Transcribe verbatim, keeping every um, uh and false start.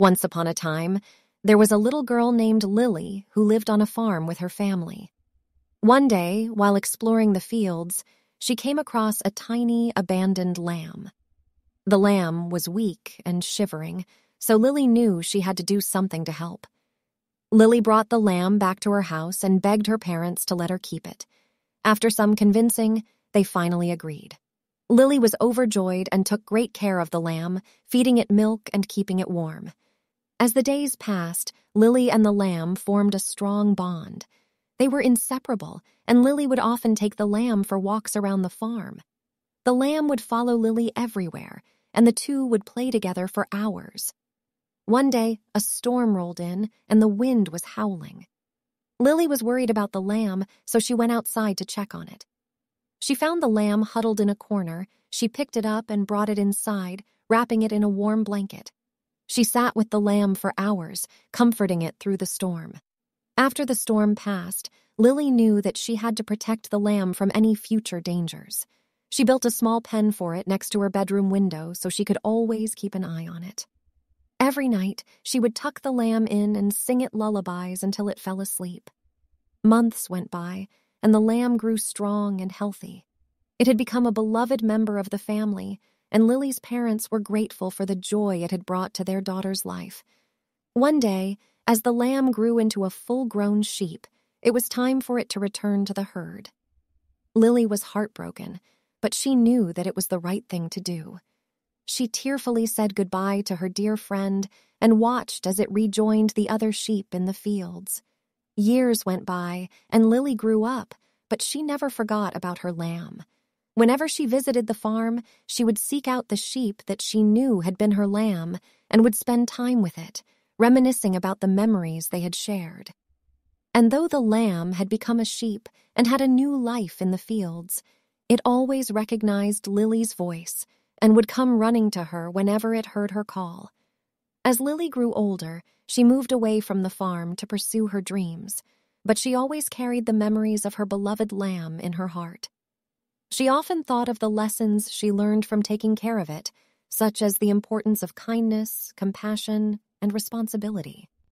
Once upon a time, there was a little girl named Lily who lived on a farm with her family. One day, while exploring the fields, she came across a tiny, abandoned lamb. The lamb was weak and shivering, so Lily knew she had to do something to help. Lily brought the lamb back to her house and begged her parents to let her keep it. After some convincing, they finally agreed. Lily was overjoyed and took great care of the lamb, feeding it milk and keeping it warm. As the days passed, Lily and the lamb formed a strong bond. They were inseparable, and Lily would often take the lamb for walks around the farm. The lamb would follow Lily everywhere, and the two would play together for hours. One day, a storm rolled in, and the wind was howling. Lily was worried about the lamb, so she went outside to check on it. She found the lamb huddled in a corner. She picked it up and brought it inside, wrapping it in a warm blanket. She sat with the lamb for hours, comforting it through the storm. After the storm passed, Lily knew that she had to protect the lamb from any future dangers. She built a small pen for it next to her bedroom window so she could always keep an eye on it. Every night, she would tuck the lamb in and sing it lullabies until it fell asleep. Months went by, and the lamb grew strong and healthy. It had become a beloved member of the family, and Lily's parents were grateful for the joy it had brought to their daughter's life. One day, as the lamb grew into a full-grown sheep, it was time for it to return to the herd. Lily was heartbroken, but she knew that it was the right thing to do. She tearfully said goodbye to her dear friend and watched as it rejoined the other sheep in the fields. Years went by, and Lily grew up, but she never forgot about her lamb. Whenever she visited the farm, she would seek out the sheep that she knew had been her lamb and would spend time with it, reminiscing about the memories they had shared. And though the lamb had become a sheep and had a new life in the fields, it always recognized Lily's voice and would come running to her whenever it heard her call. As Lily grew older, she moved away from the farm to pursue her dreams, but she always carried the memories of her beloved lamb in her heart. She often thought of the lessons she learned from taking care of it, such as the importance of kindness, compassion, and responsibility.